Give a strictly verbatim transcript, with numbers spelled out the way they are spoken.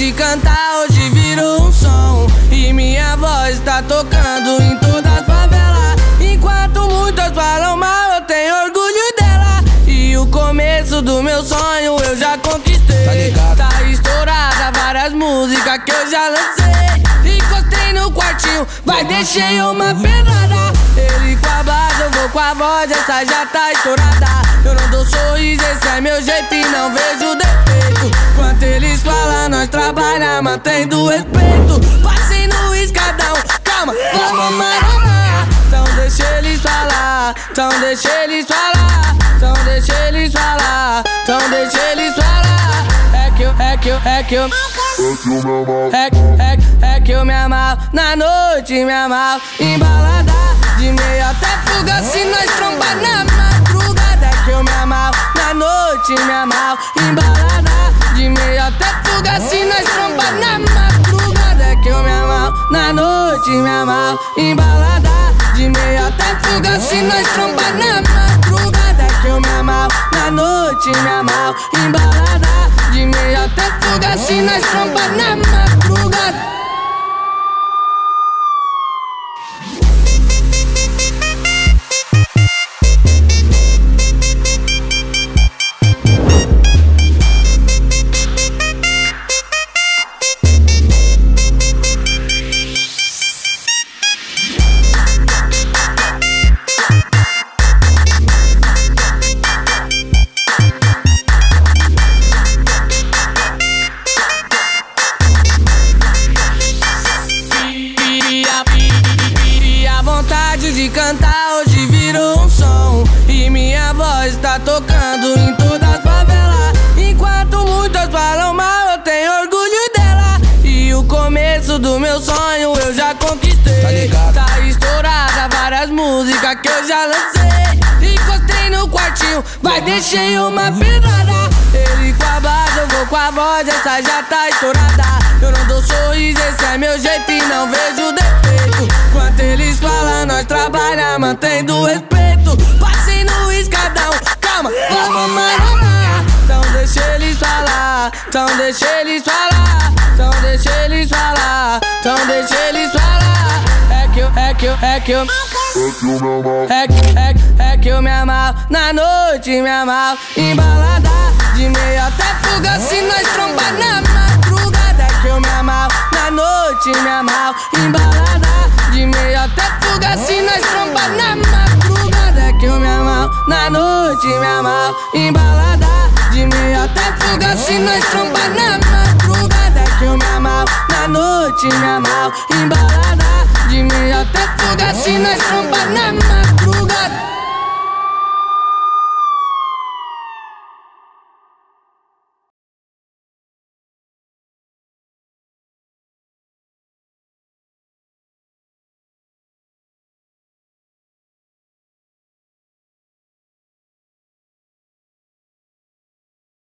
de cantar, hoje virou um som. E minha voz tá tocando em toda a favela. Enquanto muitos falam mal, eu tenho orgulho dela. E o começo do meu sonho eu já conquistei. Tá estourada várias músicas que eu já lancei. Encostei no quartinho, vai, deixei uma pedrada. Ele com a base, eu vou com a voz, essa já tá estourada. Eu não dou sorriso, esse é meu jeito e não vejo defeito. Quanto eles falam, nós trabalhamos mantendo respeito. Passei no escadão, calma, vamos maromar. Então deixa eles falar, então deixa eles falar, então deixa eles falar, então deixa eles falar. É que eu, é que eu, é que eu É que, é, é que eu me amarro, na noite me amarro. Embalada de meia até fuga, se nós trombar na madrugada. É que eu me amarro, na noite me amarro. Embalada de meia até fuga, se nós trombar na madrugada. É que eu me amarro, na noite me amarro. Embalada de meia até fuga, se nós trombar na madrugada. É que eu me amarro, na noite me amarro. Embalada de meia até fuga, se nós trombar na madrugada. Cantar hoje virou um som. E minha voz tá tocando em toda a favela. Enquanto muitos falam mal, eu tenho orgulho dela. E o começo do meu sonho eu já conquistei. Tá estourada várias músicas que eu já lancei. Encostei no quartinho, vai, deixei uma pedrada. Ele com a base, eu vou com a voz, essa já tá estourada. Eu não dou sorriso, esse é meu jeito e não vejo defeito. Quanto eles falam, nós trabalhamos mantendo respeito. Passei no escadão, calma, vamos maromar. Então deixa eles falar, então deixa eles falar, então deixa eles falar, então deixa eles falar. É que eu, é que eu, é que eu É que, é que, é que eu me amarro, na noite me amarro. Embalada de meia até fuga, se nós trombar na madrugada. É que eu me amarro, na noite me amarro. Embalada de meia até fuga, se nós trombar na madrugada. É que eu me amarro, na noite me amarro. Embalada de meia até fuga, se nós trombar na madrugada. É que eu me amarro, na noite me amarro. Embalada de meia até fuga, se nós trombar na madrugada.